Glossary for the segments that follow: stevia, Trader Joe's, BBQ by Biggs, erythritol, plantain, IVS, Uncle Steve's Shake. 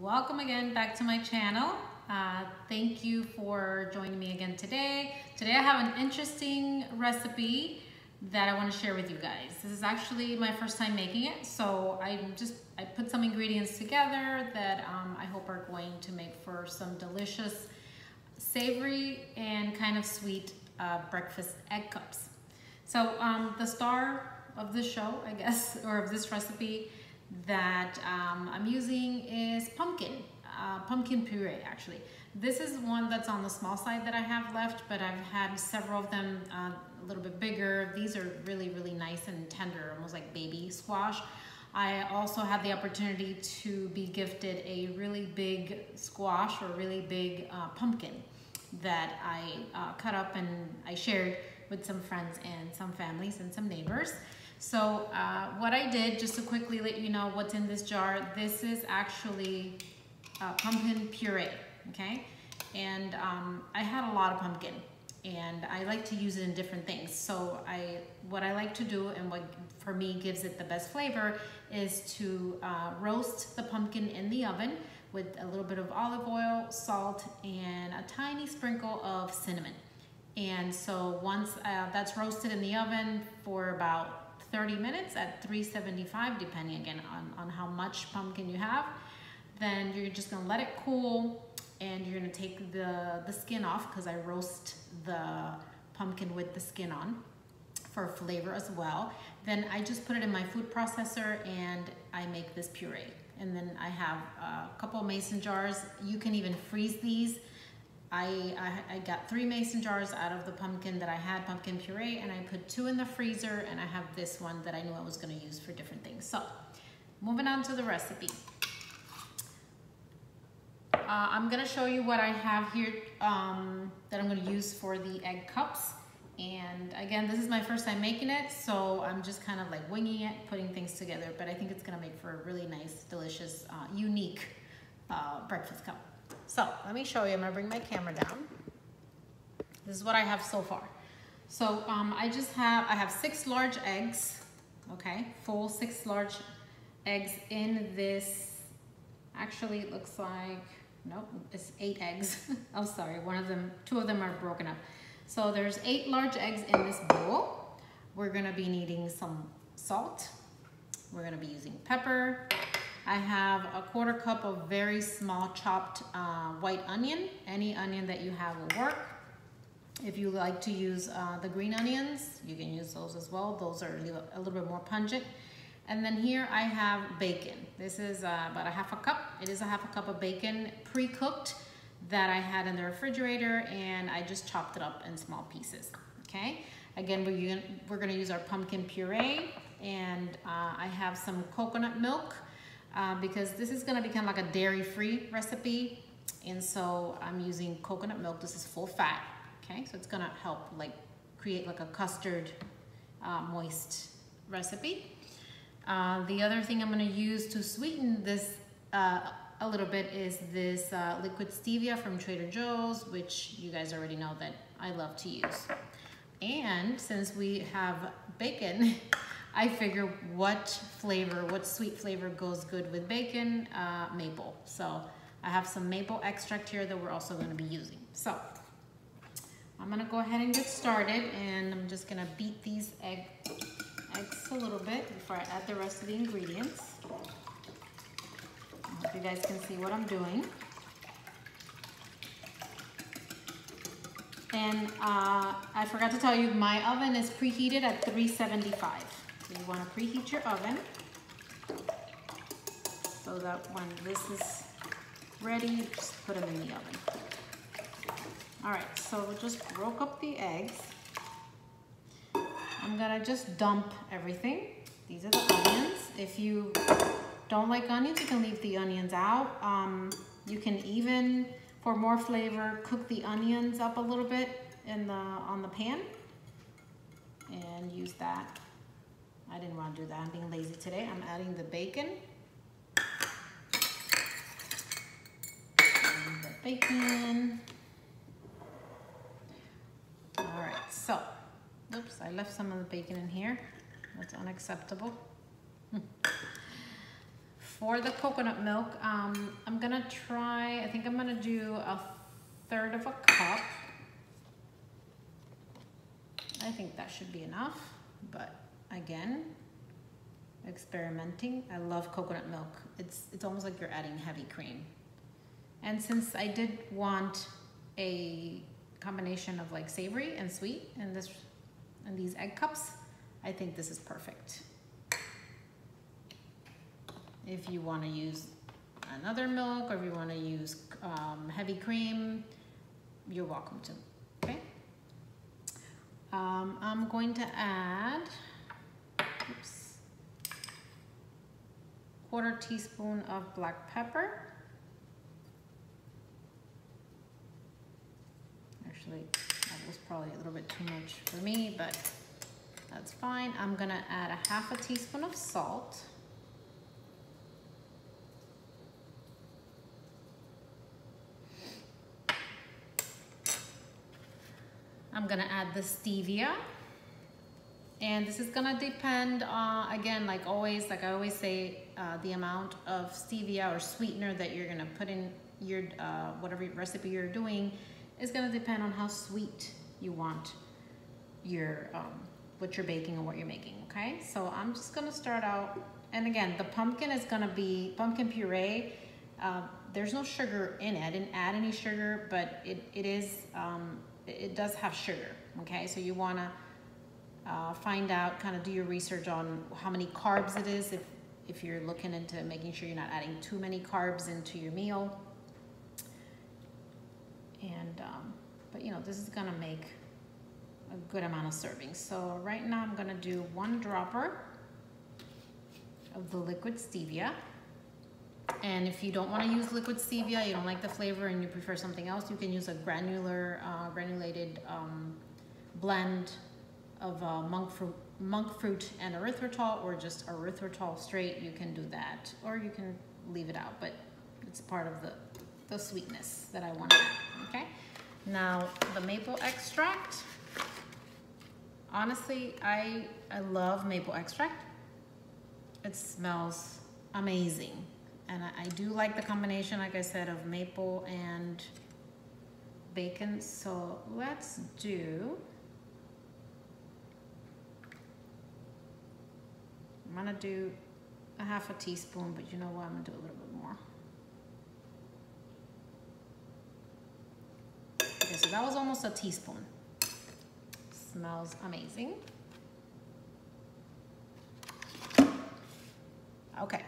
Welcome again back to my channel. Thank you for joining me again today. Today I have an interesting recipe that I want to share with you guys. This is actually my first time making it, so I put some ingredients together that I hope are going to make for some delicious, savory, and kind of sweet breakfast egg cups. So the star of this show, I guess, or of this recipe that I'm using is pumpkin puree. Actually, this is one that's on the small side that I have left, but I've had several of them a little bit bigger. These are really nice and tender, almost like baby squash. I also had the opportunity to be gifted a really big squash, or really big pumpkin, that I cut up and I shared with some friends and some families and some neighbors. So what I did, just to quickly let you know what's in this jar, this is actually pumpkin puree, okay? And I had a lot of pumpkin, and I like to use it in different things. So what I like to do, and what for me gives it the best flavor, is to roast the pumpkin in the oven with a little bit of olive oil, salt, and a tiny sprinkle of cinnamon. And so once that's roasted in the oven for about 30 minutes at 375, depending again on how much pumpkin you have, then you're just gonna let it cool, and you're gonna take the skin off, because I roast the pumpkin with the skin on for flavor as well. Then I just put it in my food processor and I make this puree. And then I have a couple mason jars. You can even freeze these. I got 3 mason jars out of the pumpkin that I had pumpkin puree, and I put 2 in the freezer, and I have this one that I knew I was going to use for different things. So moving on to the recipe, I'm going to show you what I have here that I'm going to use for the egg cups. And again, this is my first time making it, so I'm just kind of like winging it, putting things together, but I think it's going to make for a really nice, delicious, unique breakfast cup. So let me show you. I'm gonna bring my camera down. This is what I have so far. So I have 6 large eggs, okay, full 6 large eggs in this. Actually, it looks like, nope, it's 8 eggs. I'm sorry, 2 of them are broken up. So there's 8 large eggs in this bowl. We're gonna be needing some salt. We're gonna be using pepper. I have a 1/4 cup of very small chopped white onion. Any onion that you have will work. If you like to use the green onions, you can use those as well. Those are a little bit more pungent. And then here I have bacon. This is about a 1/2 cup. It is a 1/2 cup of bacon pre-cooked that I had in the refrigerator, and I just chopped it up in small pieces, okay? Again, we're gonna use our pumpkin puree, and I have some coconut milk. Because this is gonna become like a dairy-free recipe, and so I'm using coconut milk. This is full fat, okay? So it's gonna help like create like a custard moist recipe. The other thing I'm gonna use to sweeten this a little bit is this liquid stevia from Trader Joe's, which you guys already know that I love to use. And since we have bacon, I figure what sweet flavor goes good with bacon? Maple. So I have some maple extract here that we're also gonna be using. So I'm gonna go ahead and get started, and I'm just gonna beat these eggs a little bit before I add the rest of the ingredients. I hope you guys can see what I'm doing. And I forgot to tell you, my oven is preheated at 375. So you want to preheat your oven so that when this is ready, you just put them in the oven. All right, so we just broke up the eggs. I'm gonna just dump everything. These are the onions. If you don't like onions, you can leave the onions out. You can even, for more flavor, cook the onions up a little bit on the pan and use that. I didn't want to do that. I'm being lazy today. I'm adding the bacon. And the bacon. All right, so, oops, I left some of the bacon in here. That's unacceptable. for the coconut milk, I'm gonna try, I think I'm gonna do 1/3 of a cup. I think that should be enough, but again, experimenting. I love coconut milk. It's almost like you're adding heavy cream. And since I did want a combination of like savory and sweet in this, in these egg cups, I think this is perfect. If you want to use another milk, or if you want to use heavy cream, you're welcome to. Okay. I'm going to add, oops, 1/4 teaspoon of black pepper. Actually, that was probably a little bit too much for me, but that's fine. I'm gonna add 1/2 teaspoon of salt. I'm gonna add the stevia. And this is gonna depend on, again, like always, like I always say, the amount of stevia or sweetener that you're gonna put in your, whatever recipe you're doing is gonna depend on how sweet you want your, what you're baking or what you're making, okay? So I'm just gonna start out, and again, the pumpkin is gonna be pumpkin puree. There's no sugar in it. I didn't add any sugar, but it does have sugar, okay? So you wanna, find out, kind of do your research on how many carbs it is, if you're looking into making sure you're not adding too many carbs into your meal. And, but you know, this is gonna make a good amount of servings. So right now I'm gonna do 1 dropper of the liquid stevia. And if you don't wanna use liquid stevia, you don't like the flavor and you prefer something else, you can use a granular, granulated blend of monk fruit and erythritol, or just erythritol straight. You can do that, or you can leave it out, but it's part of the sweetness that I want to add, okay? Now, the maple extract. Honestly, I love maple extract. It smells amazing. And I do like the combination, like I said, of maple and bacon. So let's do, I'm gonna do 1/2 teaspoon, but you know what, I'm gonna do a little bit more. Okay, so that was almost 1 teaspoon. Smells amazing. Okay,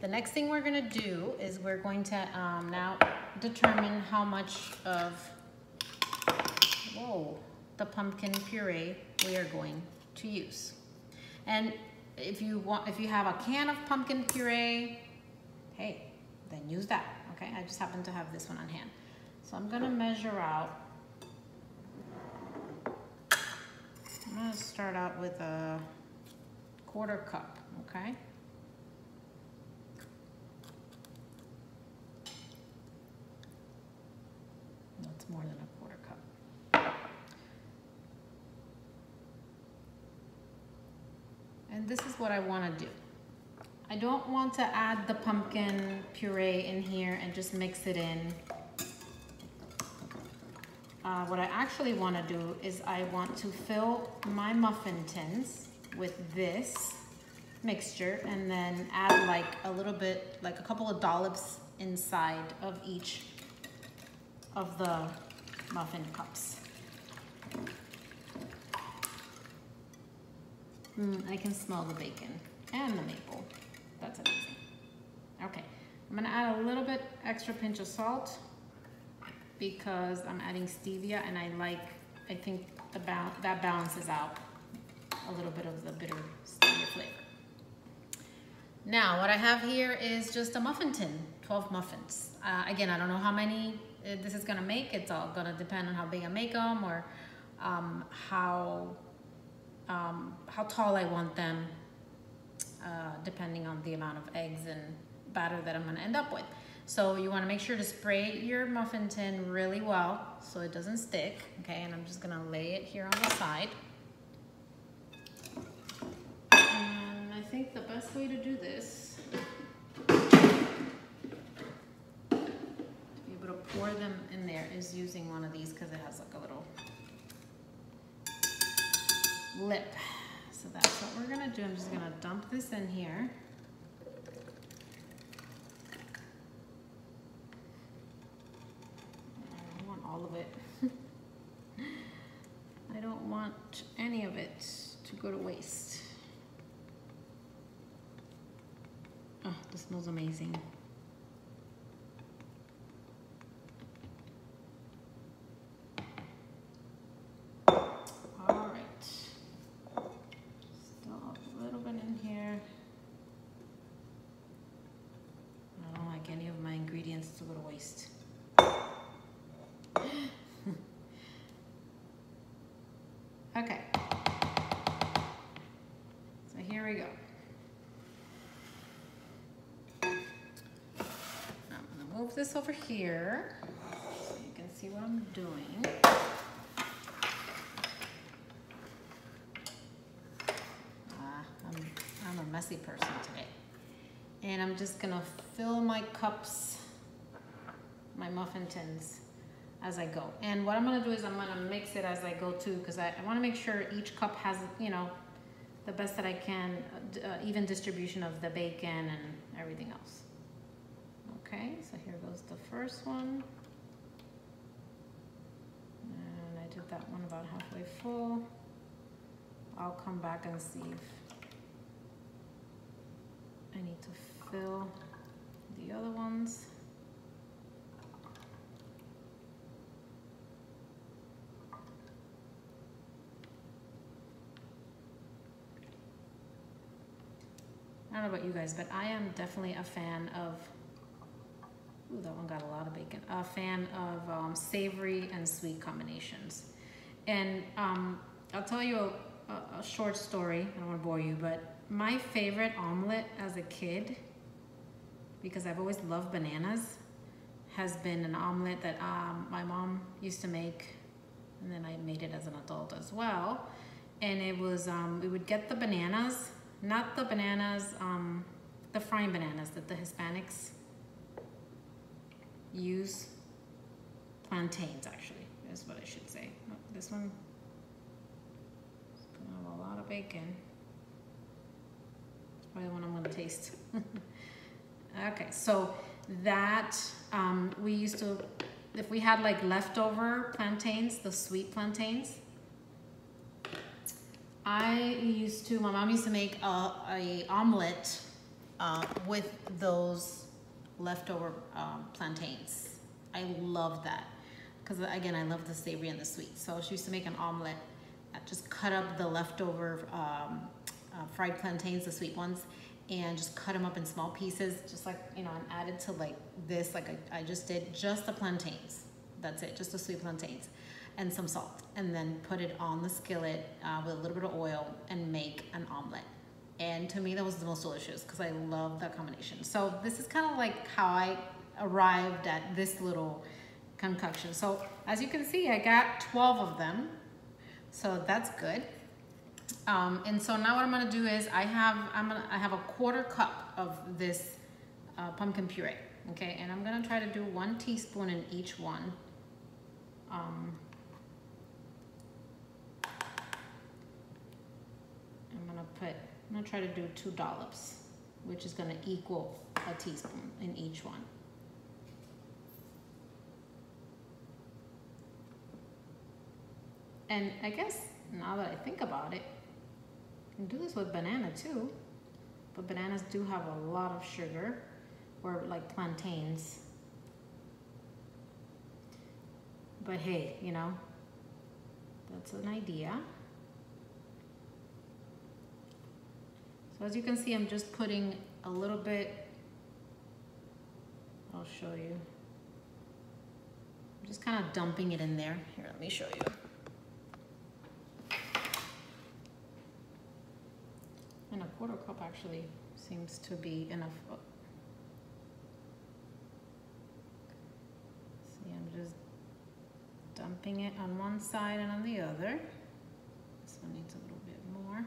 the next thing we're gonna do is we're going to now determine how much of, whoa, the pumpkin puree we are going to use. And if you want, if you have a can of pumpkin puree, hey, then use that, okay? I just happen to have this one on hand. So I'm gonna measure out. I'm gonna start out with a 1/4 cup, okay? That's more than a 1/4 cup. And this is what I want to do. I don't want to add the pumpkin puree in here and just mix it in. What I actually want to do is I want to fill my muffin tins with this mixture and then add like a little bit, like a couple of dollops inside of each of the muffin cups. I can smell the bacon and the maple. That's amazing. Okay, I'm gonna add a little bit extra pinch of salt because I'm adding stevia, and I think the that balances out a little bit of the bitter stevia flavor. Now, what I have here is just a muffin tin, 12 muffins. Again, I don't know how many this is gonna make. It's all gonna depend on how big I make them, or how tall I want them, depending on the amount of eggs and batter that I'm gonna end up with. So you wanna make sure to spray your muffin tin really well so it doesn't stick, okay? And I'm just gonna lay it here on the side. And I think the best way to do this pour them in there is using one of these because it has like a little lip. So that's what we're gonna do. I'm just gonna dump this in here. I want all of it. I don't want any of it to go to waste. Oh, this smells amazing. Okay, so here we go. I'm gonna move this over here so you can see what I'm doing. I'm a messy person today. And I'm just gonna fill my cups, my muffin tins, as I go. And what I'm gonna do is I'm gonna mix it as I go too, because I wanna make sure each cup has, you know, the best that I can, even distribution of the bacon and everything else. Okay, so here goes the first one. And I did that one about halfway full. I'll come back and see if I need to fill the other ones. I don't know about you guys, but I am definitely a fan of, ooh, that one got a lot of bacon, a fan of savory and sweet combinations. And I'll tell you a short story, I don't wanna bore you, but my favorite omelet as a kid, because I've always loved bananas, has been an omelet that my mom used to make, and then I made it as an adult as well. And it was, we would get the bananas, not the bananas, the frying bananas that the Hispanics use. Plantains, actually, is what I should say. Oh, this one is gonna have a lot of bacon. It's probably the one I'm gonna taste. Okay, so that, we used to, if we had like leftover plantains, the sweet plantains, my mom used to make a omelet with those leftover plantains. I love that, because again, I love the savory and the sweet. So she used to make an omelet that just cut up the leftover fried plantains, the sweet ones, and just cut them up in small pieces, just like, you know, and added to like this, like I just did, just the plantains. That's it, just the sweet plantains and some salt, and then put it on the skillet with a little bit of oil and make an omelet. And to me, that was the most delicious because I love that combination. So this is kind of like how I arrived at this little concoction. So as you can see, I got 12 of them. So that's good. And so now what I'm gonna do is I have a quarter cup of this pumpkin puree, okay? And I'm gonna try to do 1 teaspoon in each one. I'm gonna try to do 2 dollops, which is gonna equal a teaspoon in each one. And I guess now that I think about it, you can do this with banana too, but bananas do have a lot of sugar, or like plantains. But hey, you know, that's an idea. So as you can see, I'm just putting a little bit, I'll show you. I'm just kind of dumping it in there. Here, let me show you. And a quarter cup actually seems to be enough. Oh. See, I'm just dumping it on one side and on the other. This one needs a little bit more.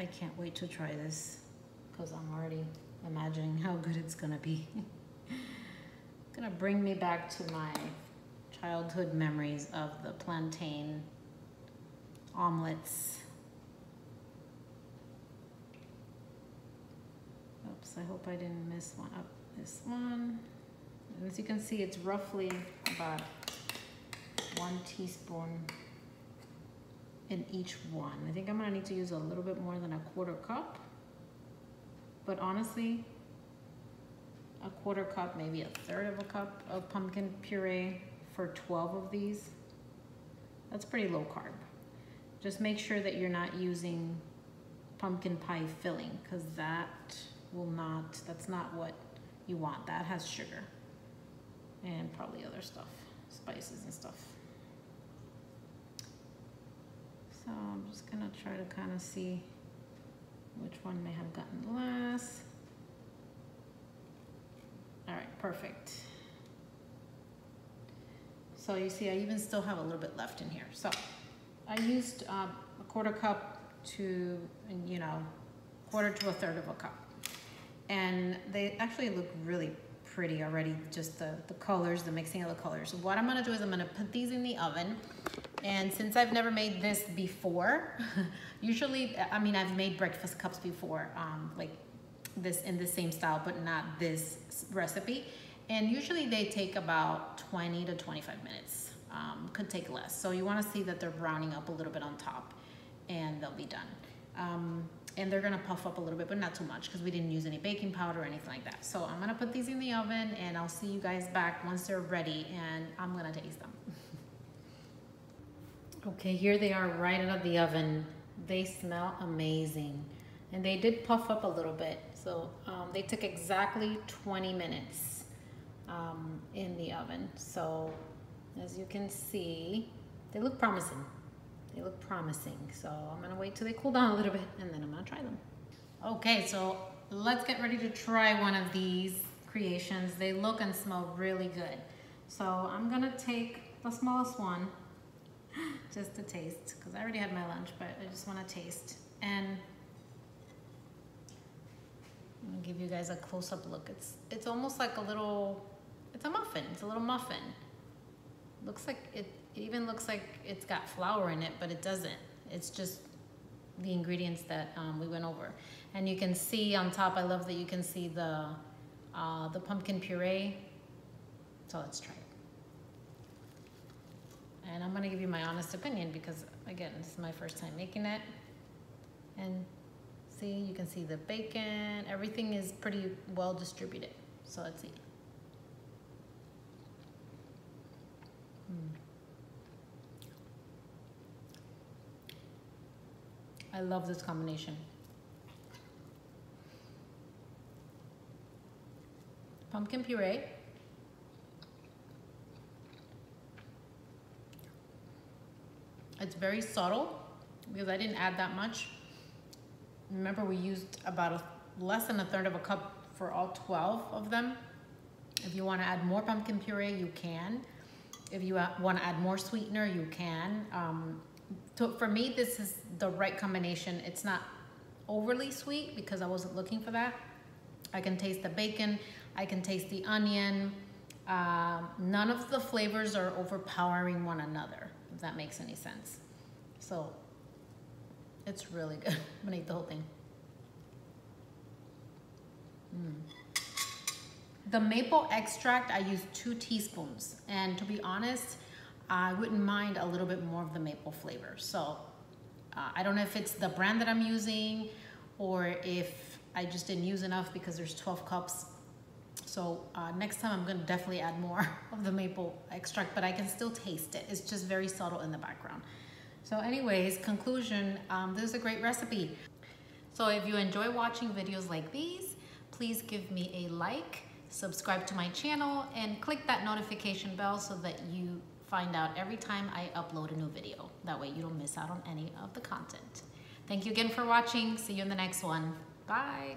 I can't wait to try this because I'm already imagining how good it's gonna be. It's gonna bring me back to my childhood memories of the plantain omelets. Oops, I hope I didn't miss one. Up this one. And as you can see, it's roughly about 1 teaspoon in each one. I think I'm gonna need to use a little bit more than a 1/4 cup, but honestly, a 1/4 cup, maybe 1/3 cup of pumpkin puree for 12 of these. That's pretty low carb. Just make sure that you're not using pumpkin pie filling, because that's not what you want. That has sugar and probably other stuff, spices and stuff. So I'm just gonna try to kind of see which one may have gotten less. All right, perfect. So you see, I even still have a little bit left in here. So I used a 1/4 cup to, you know, 1/4 to 1/3 of a cup. And they actually look really pretty already, just the colors, the mixing of the colors. So what I'm gonna do is I'm gonna put these in the oven. And since I've never made this before, usually, I mean, I've made breakfast cups before, like this in the same style, but not this recipe. And usually they take about 20 to 25 minutes, could take less. So you wanna see that they're browning up a little bit on top and they'll be done. And they're gonna puff up a little bit, but not too much because we didn't use any baking powder or anything like that. So I'm gonna put these in the oven and I'll see you guys back once they're ready and I'm gonna taste them. Okay, here they are right out of the oven. They smell amazing. And they did puff up a little bit. So they took exactly 20 minutes in the oven. So as you can see, they look promising. They look promising. So I'm gonna wait till they cool down a little bit and then I'm gonna try them. Okay, so let's get ready to try one of these creations. They look and smell really good. So I'm gonna take the smallest one just to taste, because I already had my lunch, but I just want to taste. And I'm gonna give you guys a close-up look. It's almost like a little, it's a muffin. It's a little muffin. Looks like it even looks like it's got flour in it, but it doesn't. It's just the ingredients that we went over. And you can see on top, I love that you can see the pumpkin puree. So let's try it. And I'm gonna give you my honest opinion because, again, this is my first time making it. And see, you can see the bacon. Everything is pretty well distributed. So let's see. I love this combination. Pumpkin puree. It's very subtle because I didn't add that much. Remember, we used about less than 1/3 cup for all 12 of them. If you want to add more pumpkin puree, you can. If you want to add more sweetener, you can. For me, this is the right combination. It's not overly sweet because I wasn't looking for that. I can taste the bacon. I can taste the onion. None of the flavors are overpowering one another, if that makes any sense. So it's really good. I'm gonna eat the whole thing. The maple extract, I used 2 teaspoons. And to be honest, I wouldn't mind a little bit more of the maple flavor. So I don't know if it's the brand that I'm using or if I just didn't use enough because there's 12 cups. So next time I'm gonna definitely add more of the maple extract, but I can still taste it. It's just very subtle in the background. So anyways, conclusion, this is a great recipe. So if you enjoy watching videos like these, please give me a like, subscribe to my channel, and click that notification bell so that you find out every time I upload a new video. That way you don't miss out on any of the content. Thank you again for watching. See you in the next one. Bye.